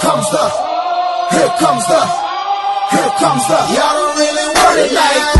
here comes the, y'all don't really want it like